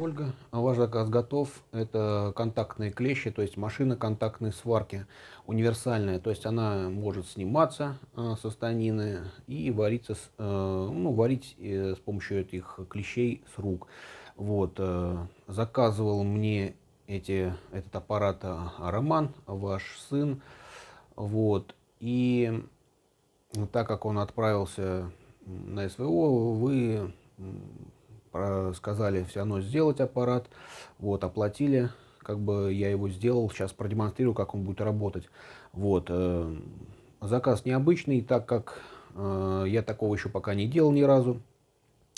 Ольга. А ваш заказ готов. Это контактные клещи, то есть машина контактной сварки. Универсальная, то есть она может сниматься со станины и вариться, варить с помощью этих клещей с рук. Вот, заказывал мне этот аппарат Роман, ваш сын. Вот, и так как он отправился на СВО, вы сказали все равно сделать аппарат, вот, оплатили, как бы я его сделал, сейчас продемонстрирую, как он будет работать. Вот, заказ необычный, так как я такого еще пока не делал ни разу.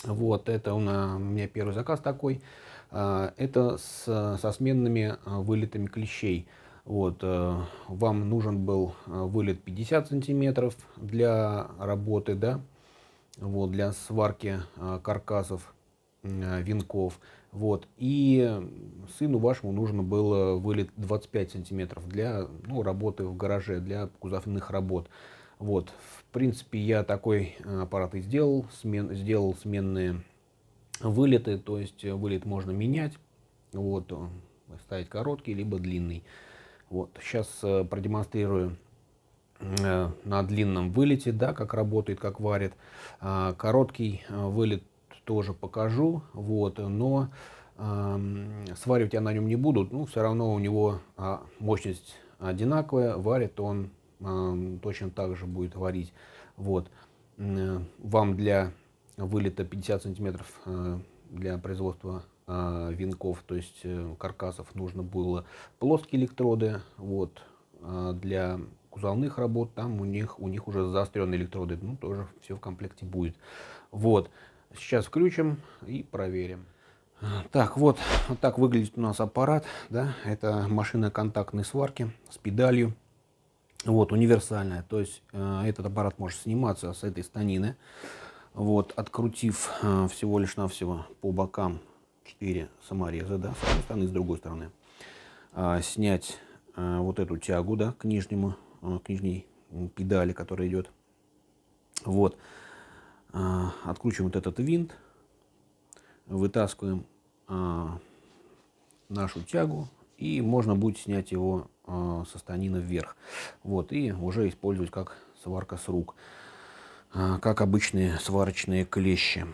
Вот, это у меня первый заказ такой, это со сменными вылетами клещей. Вот, вам нужен был вылет 50 сантиметров для работы, да, вот, для сварки каркасов венков. Вот, и сыну вашему нужно было вылет 25 сантиметров для работы в гараже, для кузовных работ. Вот, в принципе, я такой аппарат и сделал, сделал сменные вылеты, то есть вылет можно менять, вот, ставить короткий либо длинный. Вот, сейчас продемонстрирую на длинном вылете, да, как работает, как варит. Короткий вылет тоже покажу, вот, но сваривать я на нем не буду, ну, все равно у него мощность одинаковая, варит он точно так же будет варить. Вот, вам для вылета 50 сантиметров для производства венков, то есть каркасов, нужно было плоские электроды. Вот, для кузовных работ там у них уже заостренные электроды, ну, тоже все в комплекте будет. Вот, сейчас включим и проверим. Так, вот так выглядит у нас аппарат, да, это машина контактной сварки с педалью, вот, универсальная, то есть этот аппарат может сниматься с этой станины, вот, открутив всего лишь навсего по бокам 4 самореза, да, с одной стороны и с другой стороны, снять вот эту тягу, да, к нижней педали, которая идет. Вот, откручиваем вот этот винт, вытаскиваем нашу тягу, и можно будет снять его со станина вверх. Вот, и уже использовать как сварка с рук, как обычные сварочные клещи.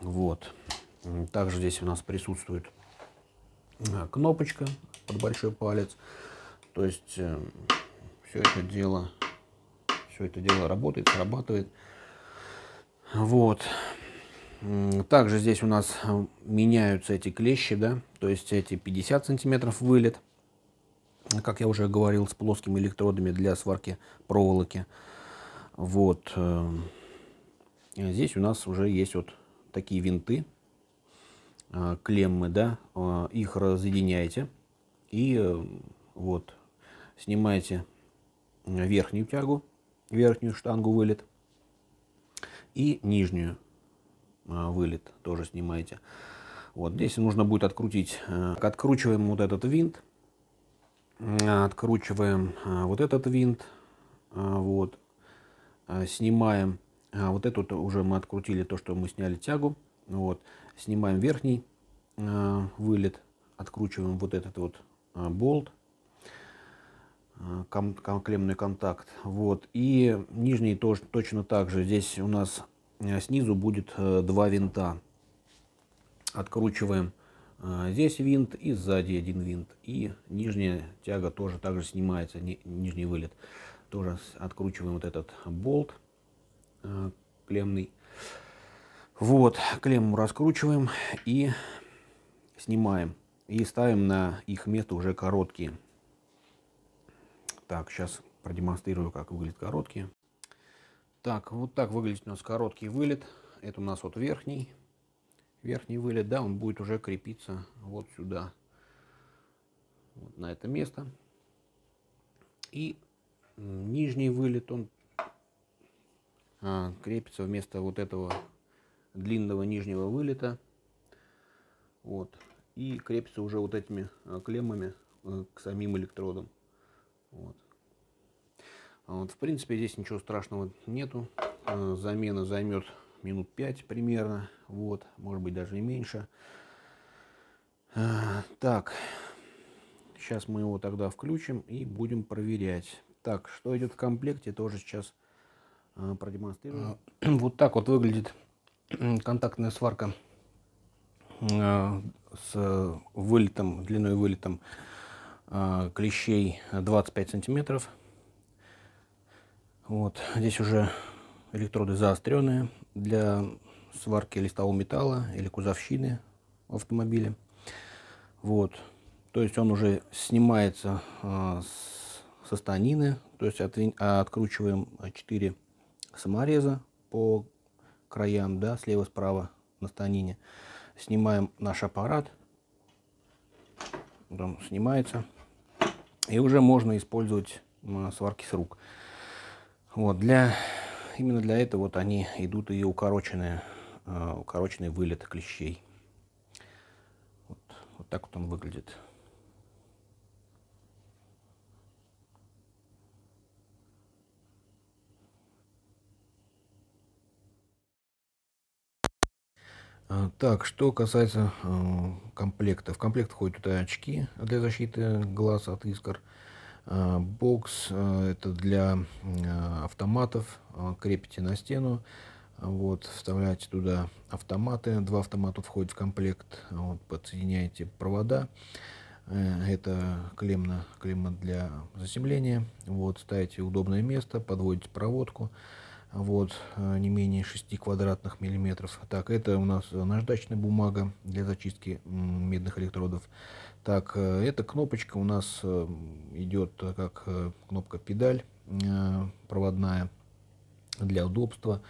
Вот. Также здесь у нас присутствует кнопочка под большой палец, то есть все это дело работает, срабатывает. Вот, также здесь у нас меняются эти клещи, да, то есть эти 50 сантиметров вылет, как я уже говорил, с плоскими электродами для сварки проволоки. Вот, здесь у нас уже есть вот такие винты, клеммы, да, их разъединяете и вот снимаете верхнюю тягу, верхнюю штангу вылет, и нижнюю вылет тоже снимаете. Вот, здесь нужно будет открутить, откручиваем вот этот винт, откручиваем вот этот винт, вот, снимаем вот эту, уже мы открутили то, что мы сняли тягу. Вот, снимаем верхний вылет, откручиваем вот этот вот болт, клеммный контакт. Вот, и нижний тоже точно так же. Здесь у нас снизу будет 2 винта. Откручиваем здесь винт и сзади 1 винт. И нижняя тяга тоже так же снимается, нижний вылет. Тоже откручиваем вот этот болт клеммный. Вот, клемму раскручиваем и снимаем. И ставим на их место уже короткие. Так, сейчас продемонстрирую, как выглядят короткие. Так, вот так выглядит у нас короткий вылет. Это у нас вот верхний вылет, да, он будет уже крепиться вот сюда. Вот на это место. И нижний вылет, он крепится вместо вот этого длинного нижнего вылета. Вот, и крепится уже вот этими клеммами к самим электродам. Вот. Вот, в принципе, здесь ничего страшного нету, замена займет минут 5 примерно, вот, может быть, даже и меньше. Так, сейчас мы его тогда включим и будем проверять. Так, что идет в комплекте, тоже сейчас продемонстрирую. Вот так вот выглядит контактная сварка с вылетом, длиной вылетом клещей 25 сантиметров. Вот здесь уже электроды заостренные для сварки листового металла или кузовщины в автомобиле. Вот, то есть он уже снимается со станины, то есть откручиваем 4 самореза по краям, да, слева, справа на станине. Снимаем наш аппарат, он снимается, и уже можно использовать сварки с рук. Вот, именно для этого вот они идут и укороченный вылет клещей. Вот так вот он выглядит. Так, что касается комплекта. В комплект входят туда очки для защиты глаз от искр. Бокс, это для автоматов. Крепите на стену. Вот, вставляете туда автоматы. 2 автомата входят в комплект. Вот, подсоединяете провода. Это клемма для заземления. Вот, ставите удобное место, подводите проводку. Вот, не менее 6 квадратных миллиметров. Так, это у нас наждачная бумага для зачистки медных электродов. Так, эта кнопочка у нас идет как кнопка педаль проводная для удобства.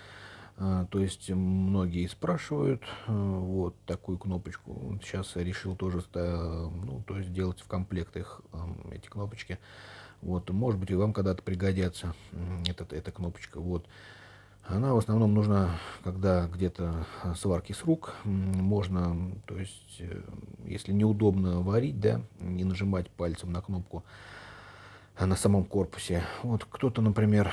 То есть многие спрашивают вот такую кнопочку. Сейчас решил тоже, ну, то есть делать в комплект их эти кнопочки. Вот, может быть, и вам когда-то пригодятся эта кнопочка. Вот, она в основном нужна, когда где-то сварки с рук. Можно, то есть, если неудобно варить, да, не нажимать пальцем на кнопку на самом корпусе. Вот кто-то, например,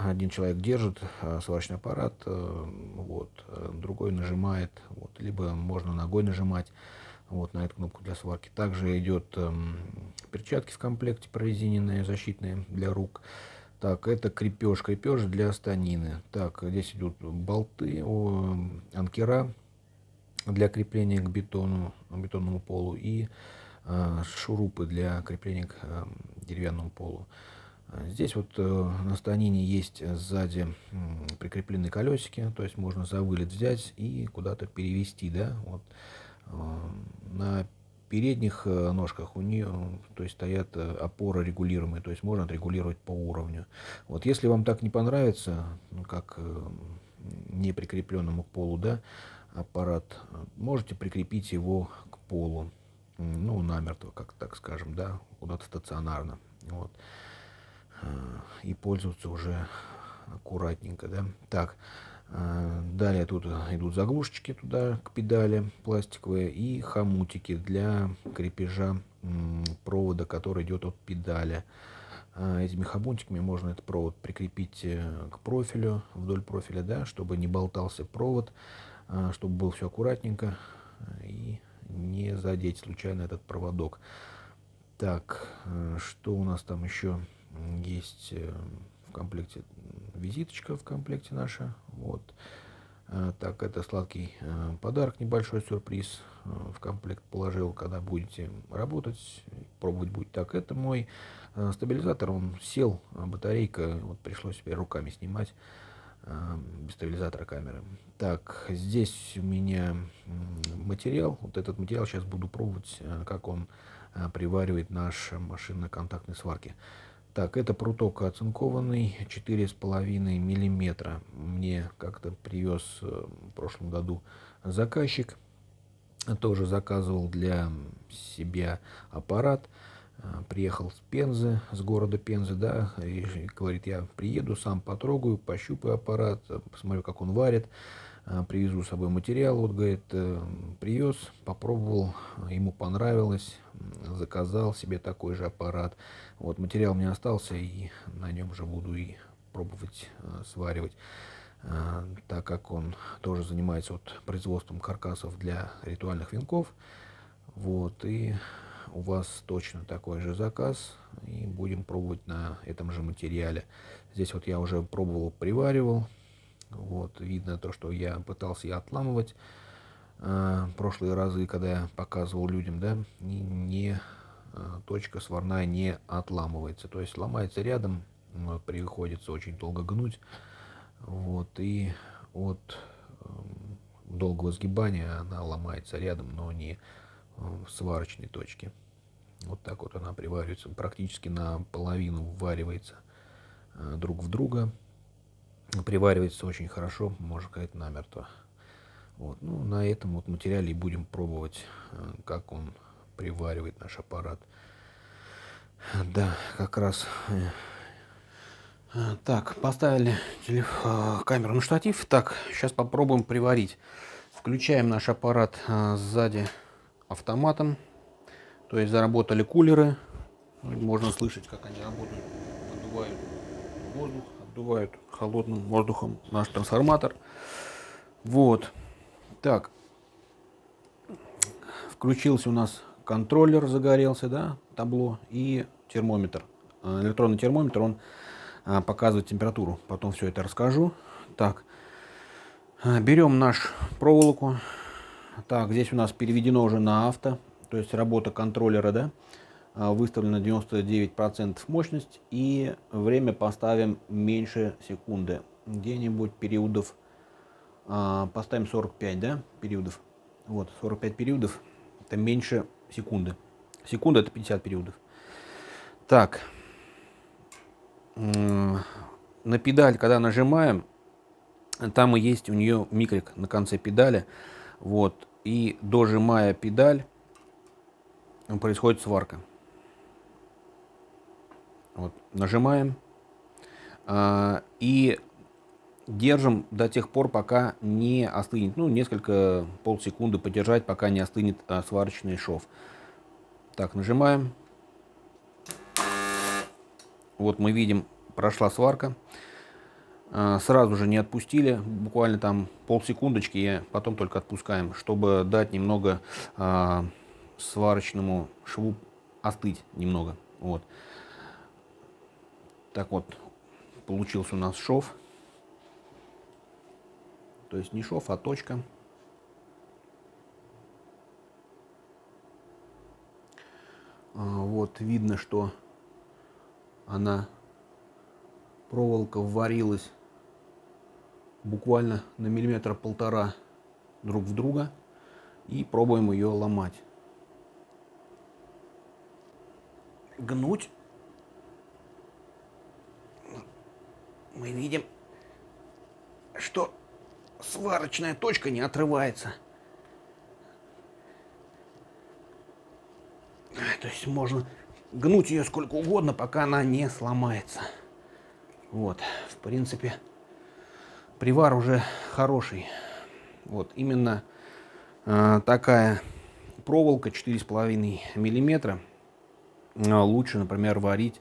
один человек держит сварочный аппарат, вот, другой нажимает, вот, либо можно ногой нажимать вот на эту кнопку для сварки. Также идет перчатки в комплекте прорезиненные, защитные для рук. Так, это крепеж для станины. Так, здесь идут болты, анкера для крепления к бетону, бетонному полу, и шурупы для крепления к деревянному полу. Здесь вот на станине есть сзади прикреплены колесики, то есть можно за вылет взять и куда-то перевести, да, вот. На передних ножках у нее, то есть, стоят опоры регулируемые, то есть можно отрегулировать по уровню. Вот если вам так не понравится, ну, как не прикрепленному к полу, да, аппарат, можете прикрепить его к полу, ну, намертво, как так скажем, да, куда-то стационарно, вот, и пользоваться уже аккуратненько, да. Так, далее тут идут заглушечки туда к педали пластиковые и хомутики для крепежа провода, который идет от педали. Этими хомутиками можно этот провод прикрепить к профилю, вдоль профиля, да, чтобы не болтался провод, чтобы было все аккуратненько и не задеть случайно этот проводок. Так, что у нас там еще есть в комплекте? Визиточка в комплекте наша. Вот. Так, это сладкий подарок, небольшой сюрприз в комплект положил, когда будете работать, пробовать будет. Так, это мой стабилизатор, он сел, батарейка, вот пришлось теперь руками снимать без стабилизатора камеры. Так, здесь у меня материал, вот этот материал сейчас буду пробовать, как он приваривает наш машинно-контактной сварки. Так, это пруток оцинкованный 4,5 миллиметра. Мне как-то привез в прошлом году заказчик. Тоже заказывал для себя аппарат. Приехал с Пензы, с города Пензы, да, и говорит, я приеду, сам потрогаю, пощупаю аппарат, посмотрю, как он варит, привезу с собой материал. Вот, говорит, привез, попробовал, ему понравилось, заказал себе такой же аппарат. Вот, материал мне остался, и на нем же буду и пробовать сваривать, так как он тоже занимается вот производством каркасов для ритуальных венков. Вот, и у вас точно такой же заказ, и будем пробовать на этом же материале. Здесь вот я уже пробовал, приваривал. Вот, видно то, что я пытался и отламывать прошлые разы, когда я показывал людям, да, и не точка сварная не отламывается, то есть ломается рядом, приходится очень долго гнуть. Вот, и от долгого сгибания она ломается рядом, но не в сварочной точке. Вот так вот она приваривается, практически наполовину вваривается друг в друга, приваривается очень хорошо, можно сказать, намертво. Вот, ну, на этом вот материале будем пробовать, как он приваривает наш аппарат. Да, как раз так поставили камеру на штатив. Так, сейчас попробуем приварить. Включаем наш аппарат сзади автоматом, то есть заработали кулеры, можно слышать, как они работают, отдувают воздух, отдувают холодным воздухом наш трансформатор. Вот так включился у нас контроллер, загорелся, да, табло, и термометр, электронный термометр, он показывает температуру, потом все это расскажу. Так, берем нашу проволоку. Так, здесь у нас переведено уже на авто, то есть работа контроллера, да, выставлена 99% мощность, и время поставим меньше секунды, где-нибудь периодов, поставим 45, да, периодов, вот, 45 периодов, это меньше секунды, секунда это 50 периодов. Так, на педаль, когда нажимаем, там и есть у нее микрик на конце педали, вот, и дожимая педаль, происходит сварка. Вот, нажимаем и держим до тех пор, пока не остынет. Ну, несколько, полсекунды подержать, пока не остынет сварочный шов. Так, нажимаем. Вот мы видим, прошла сварка. Сразу же не отпустили, буквально там полсекундочки, и потом только отпускаем, чтобы дать немного сварочному шву остыть немного. Вот так вот получился у нас шов, то есть не шов, а точка. Вот видно, что она, проволока, варилась буквально на миллиметра полтора друг в друга, и пробуем ее ломать, гнуть. Мы видим, что сварочная точка не отрывается, то есть можно гнуть ее сколько угодно, пока она не сломается. Вот, в принципе, привар уже хороший. Вот, именно такая проволока 4,5 миллиметра лучше, например, варить.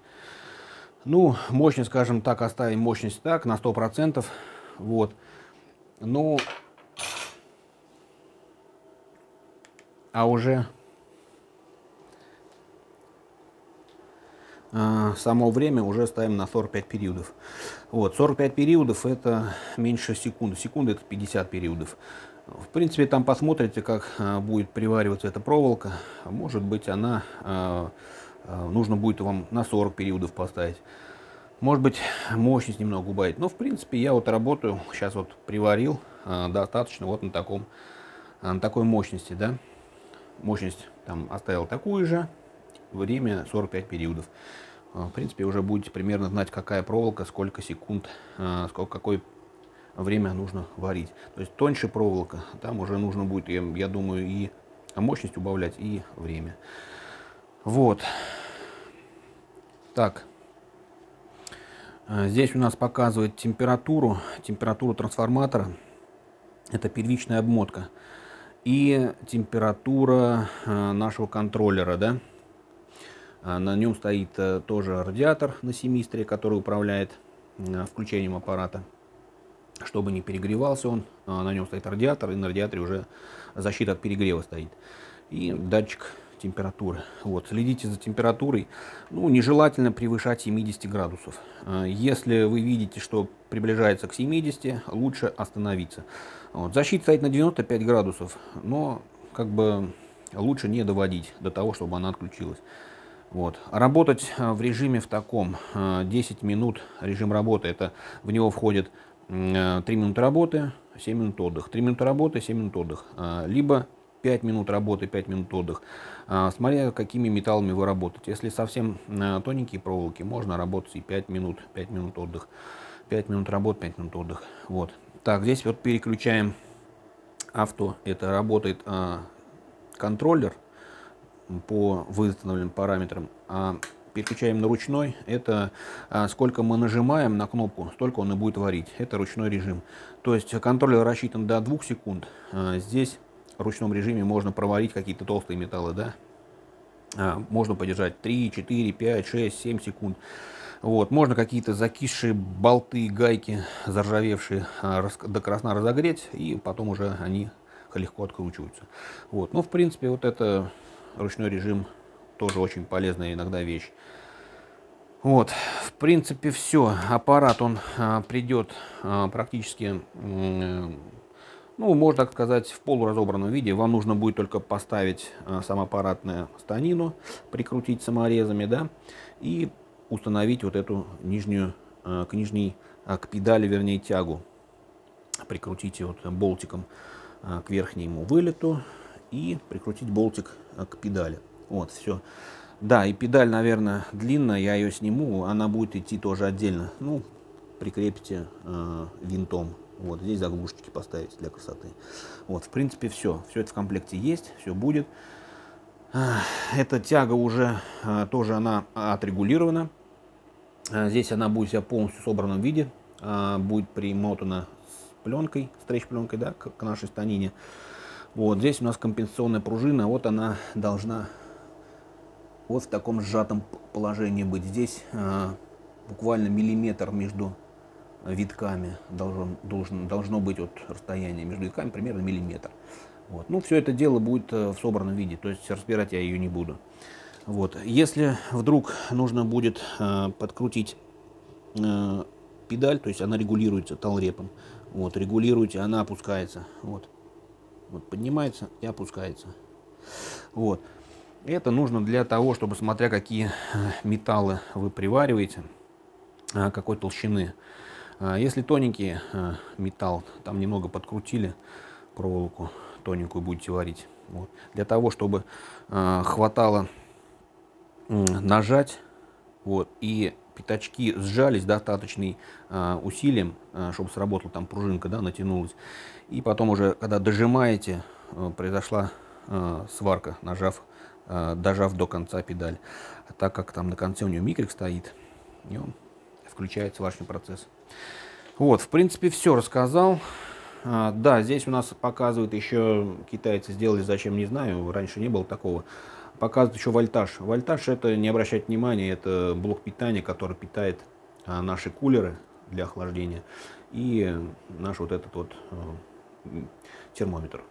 Ну, мощность, скажем так, оставим мощность так, на 100%. Вот, ну, а уже само время уже ставим на 45 периодов. Вот, 45 периодов это меньше секунды, секунды это 50 периодов. В принципе, там посмотрите, как будет привариваться эта проволока. Может быть, она нужно будет вам на 40 периодов поставить, может быть, мощность немного убавить, но в принципе я вот работаю сейчас, вот приварил достаточно вот на таком, на такой мощности, да, мощность там оставил такую же, время 45 периодов. В принципе, уже будете примерно знать, какая проволока, сколько секунд, сколько, какое время нужно варить. То есть тоньше проволока, там уже нужно будет, я думаю, и мощность убавлять, и время. Вот так, здесь у нас показывает температуру трансформатора, это первичная обмотка, и температура нашего контроллера, да. На нем стоит тоже радиатор на семистре, который управляет включением аппарата, чтобы не перегревался он. На нем стоит радиатор, и на радиаторе уже защита от перегрева стоит. и датчик температуры. Вот, следите за температурой. Ну, нежелательно превышать 70 градусов. Если вы видите, что приближается к 70, лучше остановиться. Вот. Защита стоит на 95 градусов, но как бы лучше не доводить до того, чтобы она отключилась. Вот. Работать в режиме в таком 10 минут режим работы. Это в него входит 3 минуты работы, 7 минут отдых. 3 минуты работы, 7 минут отдых. Либо 5 минут работы, 5 минут отдых. Смотря какими металлами вы работаете. Если совсем тоненькие проволоки, можно работать и 5 минут отдых. 5 минут работы, 5 минут отдых. Вот. Так, здесь вот переключаем авто. Это работает контроллер по выставленным параметрам. А переключаем на ручной. Это сколько мы нажимаем на кнопку, столько он и будет варить. Это ручной режим. То есть контроллер рассчитан до 2 секунд. Здесь в ручном режиме можно проварить какие-то толстые металлы, да? Можно подержать 3, 4, 5, 6, 7 секунд. Вот. Можно какие-то закисшие болты, гайки, заржавевшие, до красна разогреть, и потом уже они легко откручиваются. Вот. Ну, в принципе, вот это ручной режим тоже очень полезная иногда вещь. Вот, в принципе, все. Аппарат, он придет практически... Ну, можно так сказать, в полуразобранном виде. Вам нужно будет только поставить самоаппаратную станину, прикрутить саморезами, да, и установить вот эту нижнюю, к педали, вернее, тягу. Прикрутите вот болтиком к верхнему вылету и прикрутить болтик к педали. Вот, все. Да, и педаль, наверное, длинная, я ее сниму, она будет идти тоже отдельно. Ну, прикрепите винтом. Вот здесь заглушечки поставить для красоты. Вот, в принципе, все. Все это в комплекте есть, все будет. Эта тяга уже тоже она отрегулирована. Здесь она будет вся полностью в собранном виде. Будет примотана с пленкой, стрейч-пленкой, да, к нашей станине. Вот здесь у нас компенсационная пружина. Вот она должна вот в таком сжатом положении быть. Здесь буквально миллиметр между витками должно быть вот расстояние между витками примерно миллиметр. Вот. Ну, все это дело будет в собранном виде, то есть разбирать я ее не буду. Вот. Если вдруг нужно будет подкрутить педаль, то есть она регулируется талрепом. Вот, регулируйте, она опускается. Вот. Вот, поднимается и опускается. Вот. Это нужно для того, чтобы, смотря какие металлы вы привариваете, какой толщины. Если тоненький металл, там немного подкрутили проволоку, тоненькую будете варить. Вот. Для того, чтобы хватало нажать, вот, и пятачки сжались достаточным усилием, чтобы сработала там пружинка, да, натянулась. И потом уже, когда дожимаете, произошла сварка, дожав до конца педаль. А так как там на конце у нее микрик стоит, и он включает сварочный процесс. Вот, в принципе, все рассказал. Да, здесь у нас показывают еще, китайцы сделали, зачем, не знаю, раньше не было такого. Показывают еще вольтаж. Вольтаж — это, не обращать внимания, это блок питания, который питает наши кулеры для охлаждения и наш вот этот вот термометр.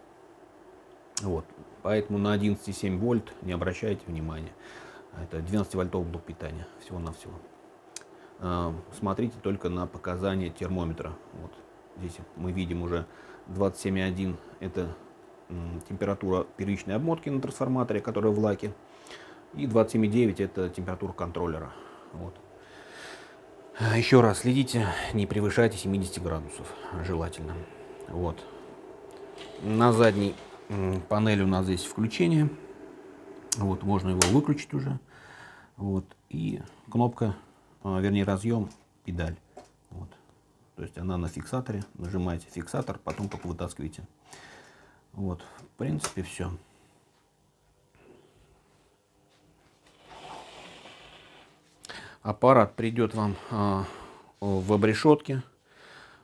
Вот, поэтому на 11,7 вольт не обращайте внимания. Это 12 вольтов блок питания всего-навсего. Смотрите только на показания термометра. Вот здесь мы видим уже 27,1, это температура первичной обмотки на трансформаторе, которая в лаке, и 27,9 это температура контроллера. Вот. Еще раз, следите, не превышайте 70 градусов желательно. Вот. На задней панели у нас здесь включение, вот, можно его выключить уже. Вот. И кнопка, вернее, разъем педаль. Вот. То есть она на фиксаторе, нажимаете фиксатор, потом только вытаскиваете. Вот, в принципе, все. Аппарат придет вам в обрешетке,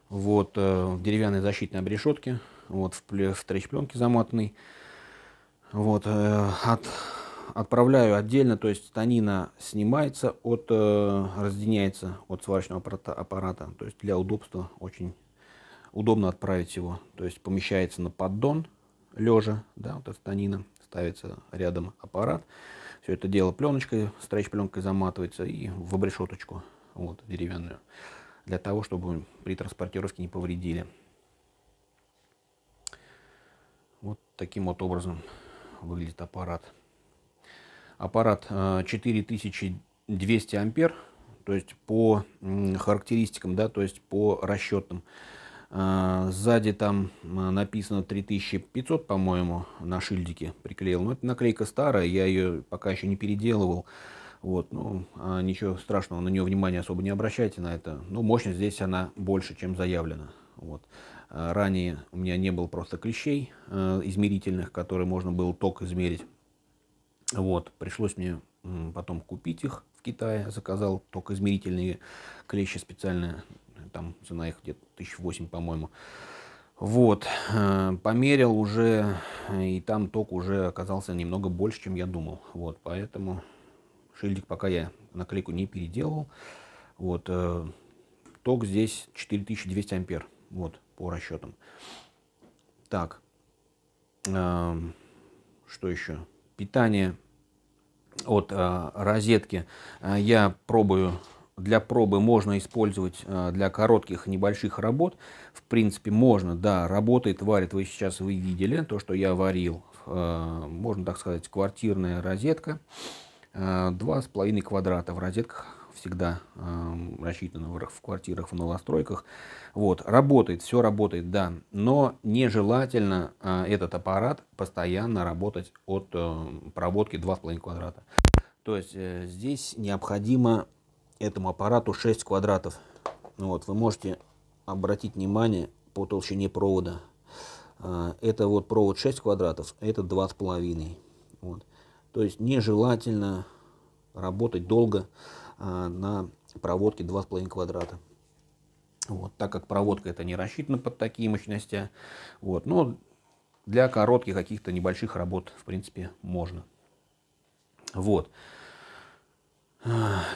вот, в деревянной защитной обрешетке, вот, в стрейч-пленке замотанной. Вот, отправляю отдельно, то есть станина снимается, разъединяется от сварочного аппарата. То есть для удобства очень удобно отправить его. То есть помещается на поддон лежа, да, вот эта станина, ставится рядом аппарат. Все это дело пленочкой, стрейч-пленкой заматывается и в обрешеточку вот, деревянную, для того, чтобы при транспортировке не повредили. Вот таким вот образом выглядит аппарат. Аппарат 4200 ампер, то есть по характеристикам, да, то есть по расчетам. Сзади там написано 3500, по-моему, на шильдике приклеил. Но это наклейка старая, я ее пока еще не переделывал. Вот, ну, ничего страшного, на нее внимания особо не обращайте на это. Ну, мощность здесь она больше, чем заявлена. Вот. Ранее у меня не было просто клещей измерительных, которые можно было ток измерить. Вот, пришлось мне потом купить их в Китае. Заказал ток измерительные клещи специальные. Там цена их где-то 1008, по-моему. Вот, померил уже, и там ток уже оказался немного больше, чем я думал. Вот, поэтому шильдик пока я наклейку не переделал. Вот, ток здесь 4200 ампер, вот, по расчетам. Так, что еще? Питание от розетки я пробую. Для пробы можно использовать для коротких небольших работ. В принципе, можно, да, работает, варит. Вы сейчас вы видели то, что я варил. Можно так сказать, квартирная розетка. 2,5 квадрата в розетках всегда рассчитано в квартирах, в новостройках. Вот, работает, все работает, да. Но нежелательно этот аппарат постоянно работать от проводки 2,5 квадрата. То есть здесь необходимо этому аппарату 6 квадратов. Вот, вы можете обратить внимание по толщине провода. Это вот провод 6 квадратов, это 2,5. Вот. То есть нежелательно работать долго на проводке 2,5 квадрата. Вот, так как проводка это не рассчитана под такие мощности. Вот, но для коротких каких-то небольших работ в принципе можно. Вот.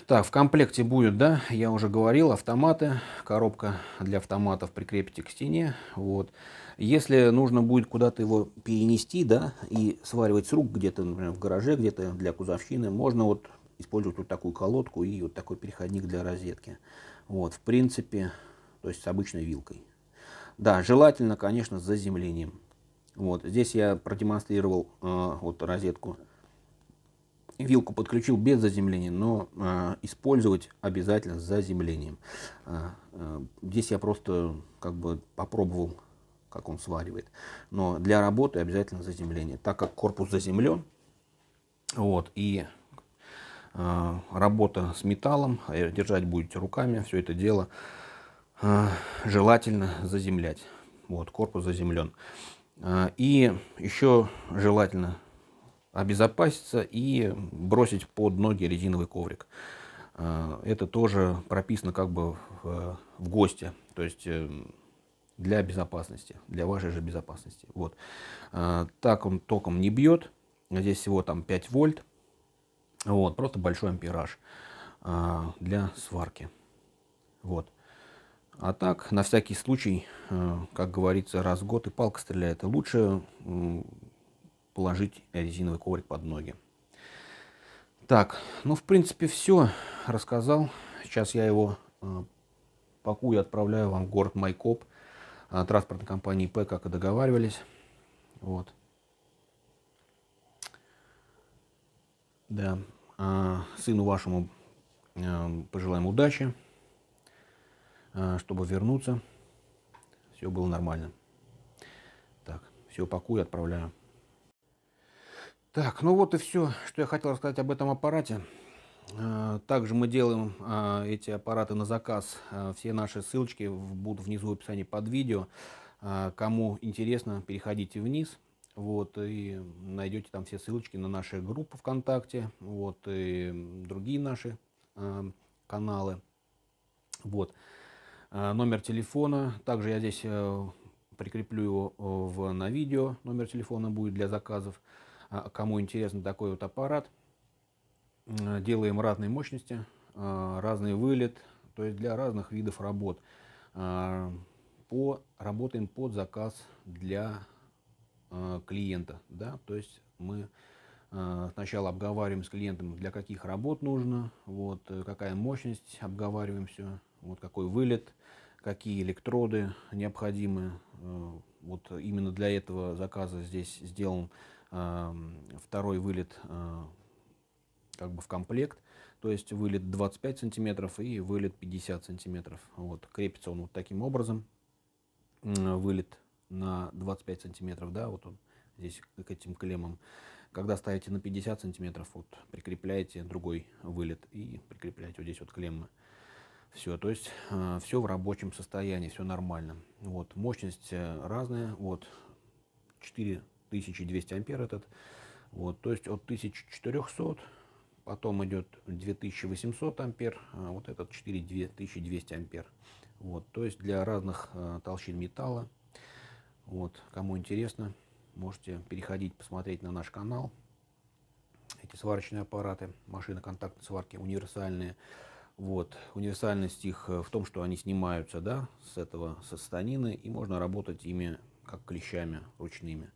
Так, в комплекте будет, да, я уже говорил, автоматы, коробка для автоматов прикрепите к стене, вот. Если нужно будет куда-то его перенести, да, и сваривать с рук где-то, например, в гараже, где-то для кузовщины, можно вот использовать вот такую колодку и вот такой переходник для розетки. Вот, в принципе, то есть с обычной вилкой. Да, желательно, конечно, с заземлением. Вот, здесь я продемонстрировал вот розетку. Вилку подключил без заземления, но использовать обязательно с заземлением. Здесь я просто как бы попробовал, как он сваривает. Но для работы обязательно заземление. Так как корпус заземлен, вот, и работа с металлом, держать будете руками, все это дело желательно заземлять. Вот, корпус заземлен. И еще желательно обезопаситься и бросить под ноги резиновый коврик. Это тоже прописано как бы в ГОСТе, то есть для безопасности, для вашей же безопасности. Вот. Так он током не бьет, здесь всего там 5 вольт, вот, просто большой ампераж для сварки. Вот. А так, на всякий случай, как говорится, раз в год и палка стреляет, лучше положить резиновый коврик под ноги. Так, ну в принципе все рассказал. Сейчас я его пакую и отправляю вам в город Майкоп, транспортной компании ПЭК, как и договаривались. Вот. Да, сыну вашему пожелаем удачи, чтобы вернуться. Все было нормально. Так, все пакую и отправляю. Так, ну вот и все, что я хотел рассказать об этом аппарате. Также мы делаем эти аппараты на заказ. Все наши ссылочки будут внизу в описании под видео. Кому интересно, переходите вниз. Вот, и найдете там все ссылочки на наши группы ВКонтакте, вот, и другие наши каналы. Вот. Номер телефона. Также я здесь прикреплю его на видео. Номер телефона будет для заказов. Кому интересен такой вот аппарат, делаем разные мощности, разный вылет, то есть для разных видов работ. Работаем под заказ для клиента, да, то есть мы сначала обговариваем с клиентом, для каких работ нужно, вот, какая мощность, обговариваем все, вот, какой вылет, какие электроды необходимы. Вот именно для этого заказа здесь сделан второй вылет как бы в комплект. То есть вылет 25 сантиметров и вылет 50 сантиметров. Вот, крепится он вот таким образом. Вылет на 25 сантиметров, да, вот он здесь к этим клеммам. Когда ставите на 50 сантиметров, вот, прикрепляете другой вылет и прикрепляете вот здесь вот клеммы. Все, то есть все в рабочем состоянии, все нормально. Вот, мощность разная, вот, 4200 ампер этот. Вот, то есть от 1400, потом идет 2800 ампер, а вот этот 4200 ампер. Вот, то есть для разных толщин металла. Вот, кому интересно, можете переходить, посмотреть на наш канал. Эти сварочные аппараты, машины контактной сварки универсальные. Вот, универсальность их в том, что они снимаются, да, с этого, со станины, и можно работать ими как клещами ручными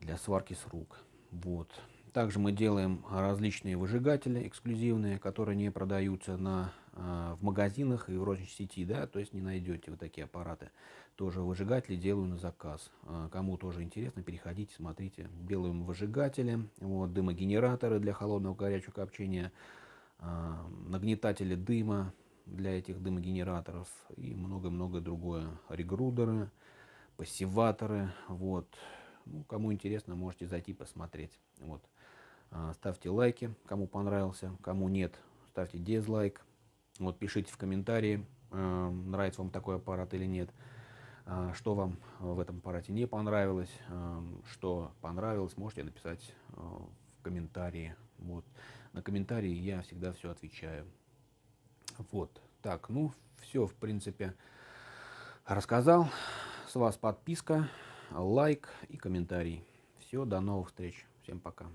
для сварки с рук. Вот. Также мы делаем различные выжигатели эксклюзивные, которые не продаются в магазинах и в розничной сети, да, то есть не найдете вот такие аппараты. Тоже выжигатели делаю на заказ. Кому тоже интересно, переходите, смотрите. Делаем выжигатели, вот, дымогенераторы для холодного горячего копчения, нагнетатели дыма для этих дымогенераторов и много-много другое. Регрудеры, пассиваторы. Вот. Ну, кому интересно, можете зайти посмотреть. Вот. Ставьте лайки, кому понравился, кому нет, ставьте дизлайк. Вот, пишите в комментарии, нравится вам такой аппарат или нет, что вам в этом аппарате не понравилось, что понравилось, можете написать в комментарии. Вот. На комментарии я всегда все отвечаю. Вот. Так, ну, все, в принципе, рассказал. С вас подписка, лайк и комментарий. Все, до новых встреч. Всем пока.